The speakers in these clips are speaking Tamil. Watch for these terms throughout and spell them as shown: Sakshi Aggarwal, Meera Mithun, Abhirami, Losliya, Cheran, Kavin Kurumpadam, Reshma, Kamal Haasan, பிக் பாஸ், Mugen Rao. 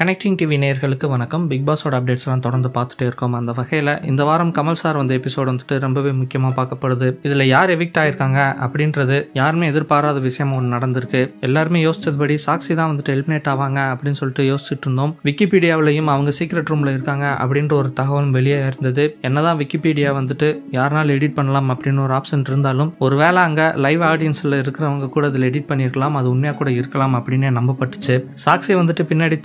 கனெக்டிங் டிவி நேயர்களுக்கு வணக்கம். பிக் பாஸோட அப்டேட்ஸ்லாம் தொடர்ந்து பார்த்துட்டே இருக்கோம். அந்த வகையில் இந்த வாரம் கமல் சார் வந்த எபிசோடு வந்துட்டு ரொம்பவே முக்கியமாக பார்க்கப்படுது. இதில் யார் எவிக்ட் ஆகியிருக்காங்க அப்படின்றது யாருமே எதிர்பாராத விஷயம் ஒன்று நடந்திருக்கு. எல்லாருமே யோசிச்சதுபடி சாக்ஷி தான் வந்துட்டு எலிமினேட் ஆவாங்க அப்படின்னு சொல்லிட்டு யோசிச்சுட்டு இருந்தோம். விக்கிபீடியாவிலையும் அவங்க சீக்ரெட் ரூமில் இருக்காங்க அப்படின்ற ஒரு தகவலும் வெளியே இருந்தது. என்னதான் விக்கிபீடியா வந்துட்டு யாருனாலும் எடிட் பண்ணலாம் அப்படின்னு ஒரு ஆப்ஷன் இருந்தாலும் ஒரு வேளை அங்கே லைவ் ஆடியன்ஸில் இருக்கிறவங்க கூட அதில் எடிட் பண்ணியிருக்கலாம், அது உண்மையாக கூட இருக்கலாம் அப்படின்னு நம்பப்பட்டுச்சு. சாக்ஷி வந்துட்டு பின்னாடி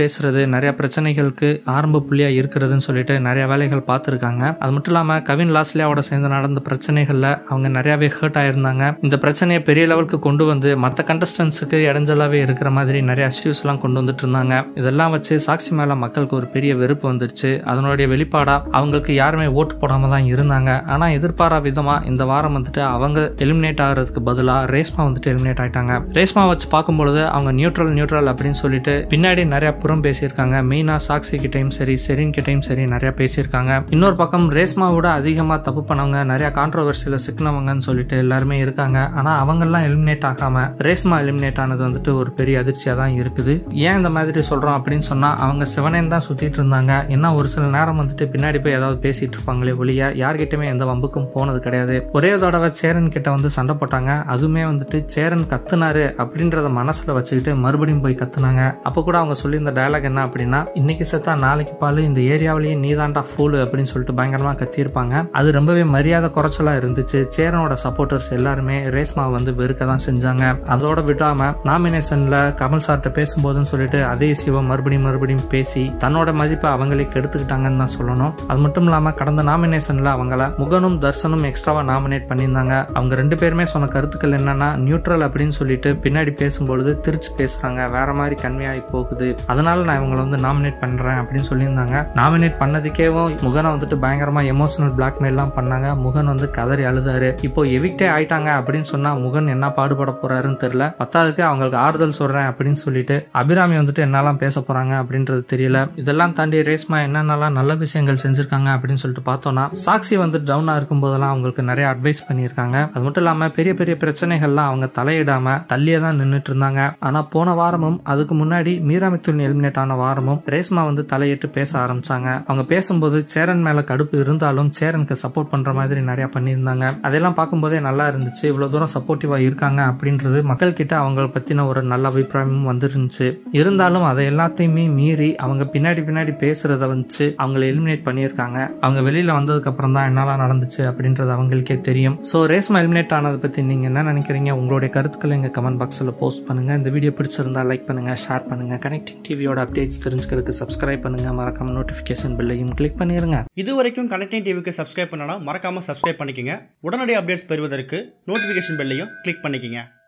பேசுறது நிறைய பிரச்சனைகளுக்கு ஆரம்ப புள்ளியா இருக்கிறதுன்னு சொல்லிட்டு நிறைய வேலைகள் பார்த்திருக்காங்க. அது மட்டும் இல்லாம கவின் லாஸ்லியாவோட சேர்ந்து நடந்த பிரச்சனைகள்ல அவங்க நிறையவே ஹர்ட் ஆயிருந்தாங்க. இந்த பிரச்சனையை பெரிய லெவலுக்கு கொண்டு வந்து மற்ற கண்டஸ்டன்ஸுக்கு இடைஞ்சலாவே இருக்கிற மாதிரி நிறைய இஷ்யூஸ் எல்லாம் கொண்டு வந்துட்டு இருந்தாங்க. இதெல்லாம் வச்சு சாக்ஷி மேல மக்களுக்கு ஒரு பெரிய வெறுப்பு வந்துருச்சு. அதனுடைய வெளிப்பாடா அவங்களுக்கு யாருமே ஓட்டு போடாம தான் இருந்தாங்க. ஆனா எதிர்பாரா விதமா இந்த வாரம் வந்துட்டு அவங்க எலிமினேட் ஆகிறதுக்கு பதிலா ரேஷ்மா வந்துட்டு எலிமினேட் ஆயிட்டாங்க. ரேஷ்மா வச்சு பார்க்கும்பொழுது அவங்க நியூட்ரல் அப்படின்னு சொல்லிட்டு பின்னாடி புறம் பேசியிருக்காங்க. மெயினா சாக்ஷி கிட்டையும் சரி செரின் கிட்டையும் சரி நிறைய பேசியிருக்காங்க. இன்னொரு பக்கம் ரேஷ்மாவோட அதிகமா தப்பு பண்ணவங்க நிறைய கான்ட்ரோவர்சியில சிக்கினவங்கன்னு சொல்லிட்டு எல்லாருமே இருக்காங்க. ஆனா அவங்க எல்லாம் எலிமினேட் ஆகாம ரேஷ்மா எலிமினேட் ஆனது வந்துட்டு ஒரு பெரிய அதிர்ச்சியா தான் இருக்குது. ஏன் இந்த மாதிரி சொல்றோம் அப்படின்னு சொன்னா அவங்க சிவனேன் தான் சுத்திட்டு இருந்தாங்க. ஏன்னா ஒரு சில நேரம் வந்துட்டு பின்னாடி போய் ஏதாவது பேசிட்டு இருப்பாங்களே ஒழிய யார்கிட்டயுமே எந்த வம்புக்கும் போனது கிடையாது. ஒரே தடவை சேரன் கிட்ட வந்து சண்டை போட்டாங்க. அதுமே வந்துட்டு சேரன் கத்துனாரு அப்படின்றத மனசுல வச்சுக்கிட்டு மறுபடியும் போய் கத்துனாங்க. அப்ப கூட அவங்க சொல்லி இந்த டயலாக் என்ன அப்படின்னா, இன்னைக்கு செத்தா நாளைக்கு பாலு, இந்த ஏரியாவிலேயே நீதாண்டா ஃபூல் அப்படின்னு சொல்லிட்டு பயங்கரமா கத்திருப்பாங்க. அது ரொம்பவே மரியாதை குறைச்சலா இருந்துச்சு. சேரனோட சப்போர்ட்டர்ஸ் எல்லாருமே ரேஷ்மா வந்து வெறுக்க தான் செஞ்சாங்க. அதோட விடாம நாமினேஷன்ல கமல் சார்ட்ட பேசும்போதுன்னு சொல்லிட்டு அதே இஷ்யூவை மறுபடியும் பேசி தன்னோட மதிப்பை அவங்களே கெடுத்துக்கிட்டாங்கன்னு தான் சொல்லணும். அது மட்டும் இல்லாம கடந்த நாமினேஷன்ல அவங்கள முகனும் தர்சனும் எக்ஸ்ட்ராவா நாமினேட் பண்ணியிருந்தாங்க. அவங்க ரெண்டு பேருமே சொன்ன கருத்துக்கள் என்னன்னா, நியூட்ரல் அப்படின்னு சொல்லிட்டு பின்னாடி பேசும்பொழுது திருச்சி பேசுறாங்க, வேற மாதிரி கன்வியாகி போகுது, அதனால நான் இவங்களை வந்து நாமினேட் பண்றேன் அப்படின்னு சொல்லியிருந்தாங்க. நாமினேட் பண்ணதுக்கேவும் முகனை வந்துட்டு பயங்கரமா எமோஷனல் பிளாக்மெயில் எல்லாம் பண்ணாங்க. முகன் வந்து கதறி அழுதாரு. இப்போ எவிக்டே ஆயிட்டாங்க அப்படின்னு சொன்னா முகன் என்ன பாடுபட போறாருன்னு தெரியல. பத்தாவதுக்கு அவங்களுக்கு ஆறுதல் சொல்றேன் அப்படின்னு சொல்லிட்டு அபிராமி வந்துட்டு என்னெல்லாம் பேச போறாங்க அப்படின்றது தெரியல. இதெல்லாம் தாண்டி ரேஷ்மா என்னென்னலாம் நல்ல விஷயங்கள் செஞ்சிருக்காங்க அப்படின்னு சொல்லிட்டு பார்த்தோம்னா, சாக்ஷி வந்து டவுனா இருக்கும் போதெல்லாம் அவங்களுக்கு நிறைய அட்வைஸ் பண்ணியிருக்காங்க. அது மட்டும் இல்லாம பெரிய பெரிய பிரச்சனைகள்லாம் அவங்க தலையிடாம தள்ளியே தான் நின்றுட்டு இருந்தாங்க. ஆனா போன வாரமும் அதுக்கு முன்னாடி மீராமித்து எலிமினேட் ஆன வாரமும் ரேஷ்மா வந்து தலையிட்டு பேச ஆரம்பிச்சாங்க. அவங்க பேசும்போது சேரன் மேல கடுப்பு இருந்தாலும் சேரனுக்கு சப்போர்ட் பண்ற மாதிரி நிறைய பண்ணியிருந்தாங்க. அதெல்லாம் பார்க்கும்போதே நல்லா இருந்துச்சு. இவ்வளவு தூரம் சப்போர்ட்டிவா இருக்காங்க அப்படின்றது மக்கள் கிட்ட அவங்களை பத்தின ஒரு நல்ல அபிப்பிராயமும் வந்துருந்துச்சு. இருந்தாலும் அதை எல்லாத்தையுமே மீறி அவங்க பின்னாடி பேசுறத வந்து அவங்களை எலிமினேட் பண்ணியிருக்காங்க. அவங்க வெளியில வந்ததுக்கு அப்புறம் தான் என்னெல்லாம் நடந்துச்சு அப்படின்றது அவங்களுக்கே தெரியும். சோ ரேஷ்மா எலிமினேட் ஆனதை பத்தி நீங்க என்ன நினைக்கிறீங்க? உங்களுடைய கருத்துக்களை எங்க கமெண்ட் பாக்ஸ்ல போஸ்ட் பண்ணுங்க. இந்த வீடியோ பிடிச்சிருந்தா லைக் பண்ணுங்க, ஷேர் பண்ணுங்க. கனெக்டிங் டிவியோட அப்டேட்ஸ் தெரிஞ்சுக்கிறதுக்கு சப்ஸ்கிரைப் பண்ணுங்க. மறக்காம நோட்டிபிகேஷன் பெல்லையும் கிளிக் பண்ணிருங்க. இது வரைக்கும் கனெக்டிங் டிவிக்கு சப்ஸ்கிரைப் பண்ணனா மறக்காம சப்ஸ்கிரைப் பண்ணிக்கங்க. உடனடி அப்டேட்ஸ் பெறுவதற்கு நோட்டிபிகேஷன் பெல்லையும் கிளிக் பண்ணிக்கங்க.